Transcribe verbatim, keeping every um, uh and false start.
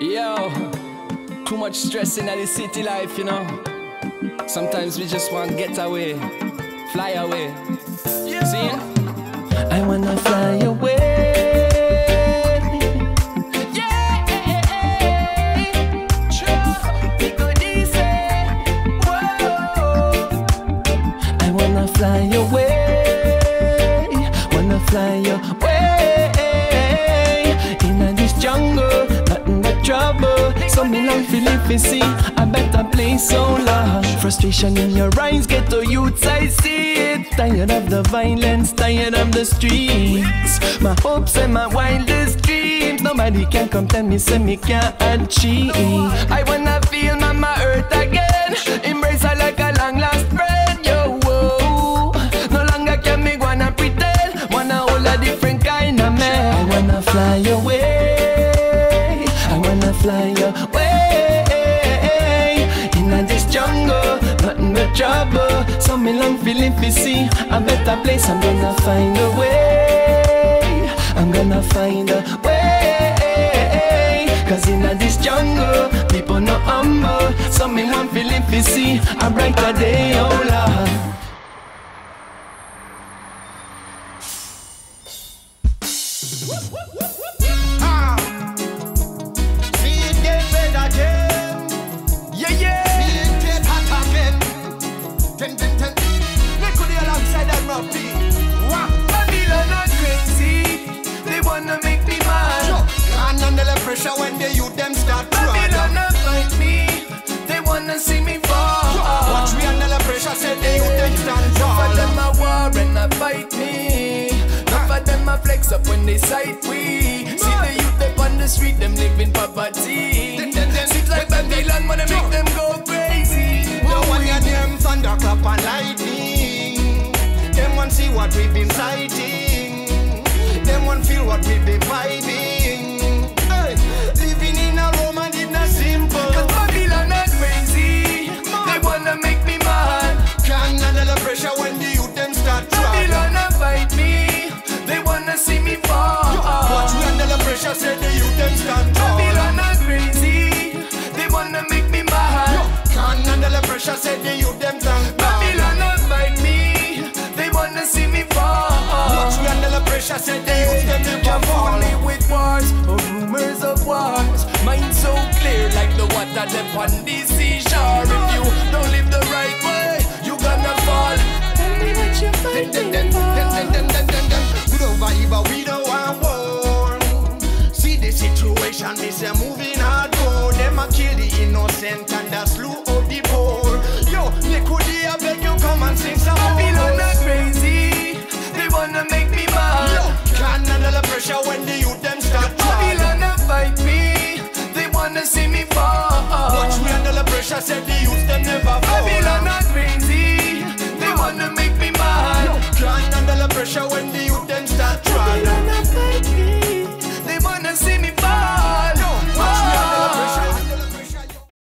Yo, too much stress in the city life, you know. Sometimes we just want to get away, fly away. Yeah. See? I wanna fly away. Fly away, wanna fly away. In this jungle, nothing but trouble. So me long to live and see a better place, so long. Frustration in your eyes, ghetto youths, I see it. Tired of the violence, tired of the streets. My hopes and my wildest dreams, nobody can come tell me, say me can't achieve. I wanna feel mama earth again, embrace her like a long lost friend. Fly away, I wanna fly away. In this jungle, nothing but trouble. So me long feeling to see a better place. I'm gonna find a way, I'm gonna find a way. Cause in this jungle, people no humble. So me long feeling to see a brighter day, oh Lord. When the youth them start to run, they wanna fight me, they wanna see me fall. Watch me under the pressure, said the youth them stand tall. Enough of them a war and a fight me, enough of them a flex up when they sight we. See the youth up on the street, them live in poverty. Seems like Babylon wanna make them go crazy. Don't want to hear them thunderclap and lightning. Them want see what we've been sighting. Them want feel what we've been fighting. Said the youth them stand tall. Babylon are crazy, they wanna make me mad. Can't handle the pressure, said the youth them stand tall. Babylon are fight me, they wanna see me fall. Watch me under the pressure, said the youth them them can't fall. Only with wars or rumors of wars, mind so clear like the water them on the seashore. If you don't live the right way, you gonna fall. Tell me what you fighting for. Good over evil, we don't want war. Situation is a moving hardcore. Them a kill the innocent and a slew of the poor. Yo, Nicodea, I beg you come and sing some more. Babylon are crazy, they wanna make me mad. Yo, can't handle the pressure when the youth them start. Yo, Babylon are fight me, they wanna see me fall. Watch me under the pressure, said the youth them never fall. Babylon are crazy, they wanna make me mad. Yo, can't handle the pressure when the